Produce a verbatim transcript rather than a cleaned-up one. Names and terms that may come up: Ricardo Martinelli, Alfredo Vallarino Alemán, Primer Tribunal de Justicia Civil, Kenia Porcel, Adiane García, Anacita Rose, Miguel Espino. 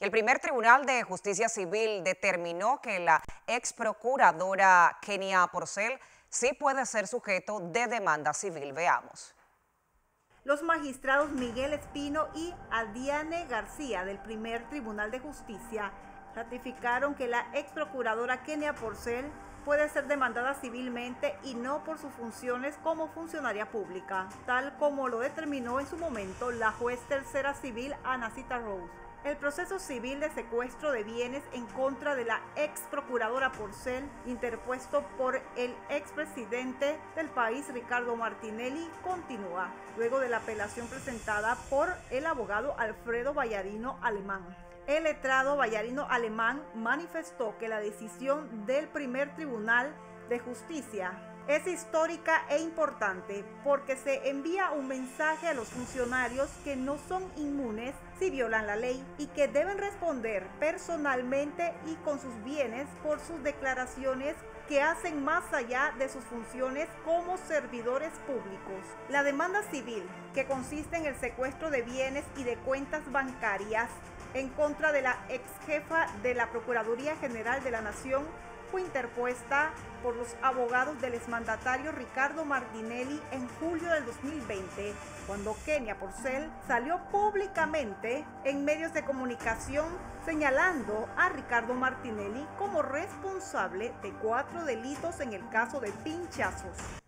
El Primer Tribunal de Justicia Civil determinó que la ex procuradora Kenia Porcel sí puede ser sujeto de demanda civil. Veamos. Los magistrados Miguel Espino y Adiane García del Primer Tribunal de Justicia ratificaron que la ex procuradora Kenia Porcel puede ser demandada civilmente y no por sus funciones como funcionaria pública, tal como lo determinó en su momento la juez tercera civil Anacita Rose. El proceso civil de secuestro de bienes en contra de la ex procuradora Porcel, interpuesto por el expresidente del país Ricardo Martinelli, continúa, luego de la apelación presentada por el abogado Alfredo Vallarino Alemán. El letrado Vallarino Alemán manifestó que la decisión del Primer Tribunal de Justicia es histórica e importante porque se envía un mensaje a los funcionarios que no son inmunes si violan la ley y que deben responder personalmente y con sus bienes por sus declaraciones que hacen más allá de sus funciones como servidores públicos. La demanda civil, que consiste en el secuestro de bienes y de cuentas bancarias en contra de la ex jefa de la Procuraduría General de la Nación, fue interpuesta por los abogados del exmandatario Ricardo Martinelli en julio del dos mil veinte, cuando Kenia Porcel salió públicamente en medios de comunicación señalando a Ricardo Martinelli como responsable de cuatro delitos en el caso de pinchazos.